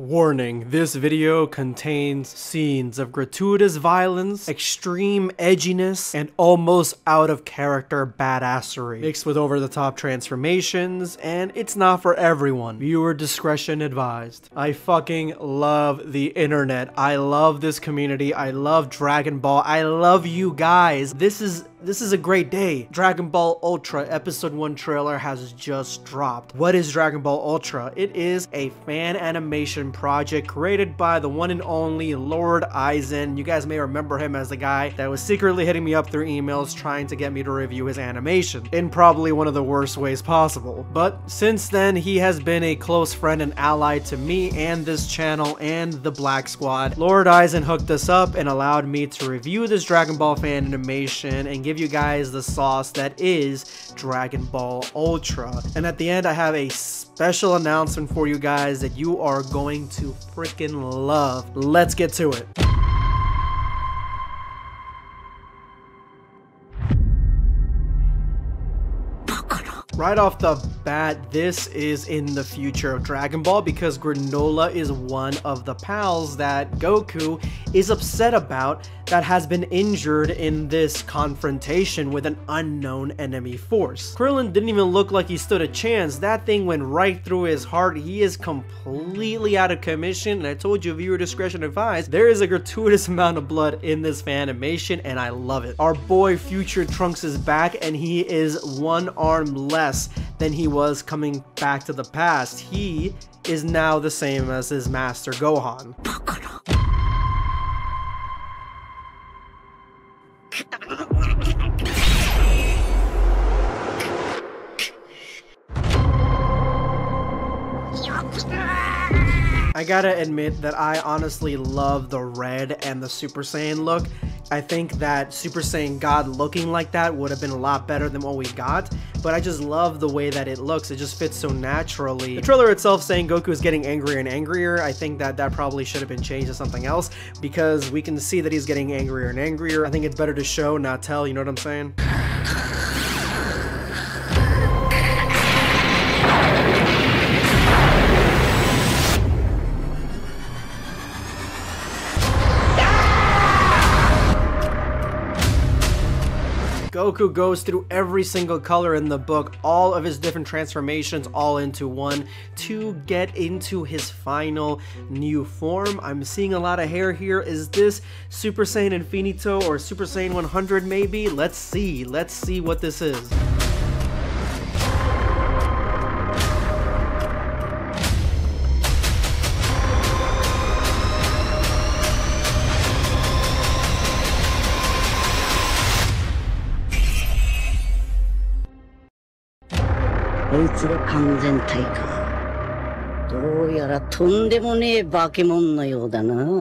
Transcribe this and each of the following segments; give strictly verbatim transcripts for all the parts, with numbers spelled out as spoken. Warning, this video contains scenes of gratuitous violence, extreme edginess, and almost out of character badassery, mixed with over-the-top transformations, and it's not for everyone. Viewer discretion advised. I fucking love the internet. I love this community. I love Dragon Ball. I love you guys. This is This is a great day. Dragon Ball Ultra Episode one trailer has just dropped. What is Dragon Ball Ultra? It is a fan animation project created by the one and only Lord Aizen. You guys may remember him as the guy that was secretly hitting me up through emails trying to get me to review his animation in probably one of the worst ways possible. But since then, he has been a close friend and ally to me and this channel and the Black Squad. Lord Aizen hooked us up and allowed me to review this Dragon Ball fan animation and get give you guys the sauce that is Dragon Ball Ultra. And at the end, I have a special announcement for you guys that you are going to freaking love. Let's get to it. Right off the bat, this is in the future of Dragon Ball because Granola is one of the pals that Goku is upset about that has been injured in this confrontation with an unknown enemy force. Krillin didn't even look like he stood a chance. That thing went right through his heart. He is completely out of commission, and I told you, viewer discretion advised, there is a gratuitous amount of blood in this animation, and I love it. Our boy Future Trunks is back, and he is one arm less than he was coming back to the past. He is now the same as his master Gohan. I gotta admit that I honestly love the red and the Super Saiyan look. I think that Super Saiyan God looking like that would have been a lot better than what we got, but I just love the way that it looks. It just fits so naturally. The trailer itself saying Goku is getting angrier and angrier, I think that that probably should have been changed to something else because we can see that he's getting angrier and angrier. I think it's better to show, not tell, you know what I'm saying? Goku goes through every single color in the book, all of his different transformations all into one to get into his final new form. I'm seeing a lot of hair here. Is this Super Saiyan Infinito or Super Saiyan one hundred maybe? Let's see. Let's see what this is.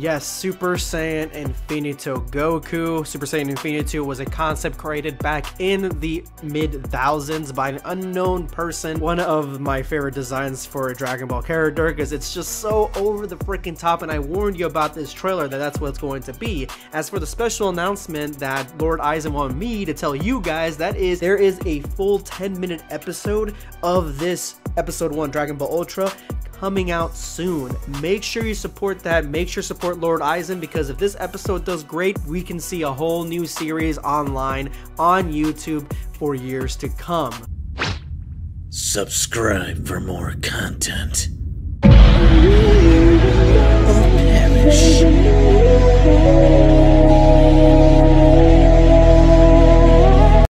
Yes, Super Saiyan Infinito Goku. Super Saiyan Infinito was a concept created back in the mid-thousands by an unknown person. One of my favorite designs for a Dragon Ball character because it's just so over the freaking top, and I warned you about this trailer that that's what it's going to be. As for the special announcement that Lord Aizen wanted me to tell you guys, that is, there is a full ten minute episode of this Episode one Dragon Ball Ultra coming out soon. Make sure you support that. Make sure you support Lord Aizen because if this episode does great, we can see a whole new series online on YouTube for years to come. Subscribe for more content.